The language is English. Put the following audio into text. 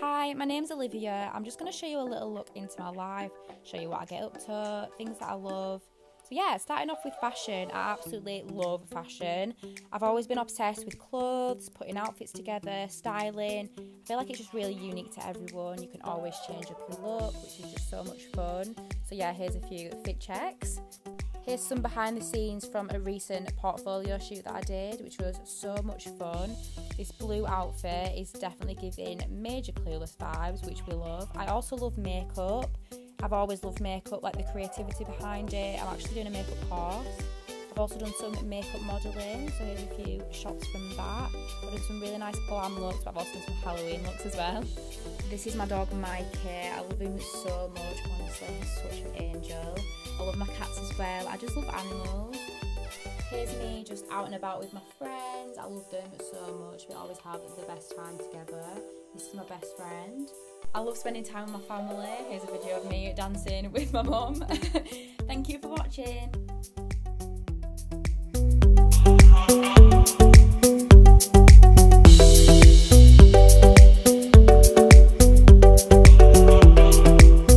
Hi, my name's Olivia. I'm just going to show you a little look into my life, show you what I get up to, things that I love. So yeah, starting off with fashion, I absolutely love fashion. I've always been obsessed with clothes, putting outfits together, styling. I feel like it's just really unique to everyone. You can always change up your look, which is just so much fun. So yeah, here's a few fit checks. Here's some behind the scenes from a recent portfolio shoot that I did, which was so much fun. This blue outfit is definitely giving major Clueless vibes, which we love. I also love makeup. I've always loved makeup, like the creativity behind it. I'm actually doing a makeup course. I've also done some makeup modelling, so here's a few shots from that. I've done some really nice glam looks, but I've also done some Halloween looks as well. This is my dog Mikey. I love him so much, honestly. He's such an angel. I love my cats as well. I just love animals. Here's me just out and about with my friends. I love them so much. We always have the best time together. This is my best friend. I love spending time with my family. Here's a video of me dancing with my mum. Thank you for watching.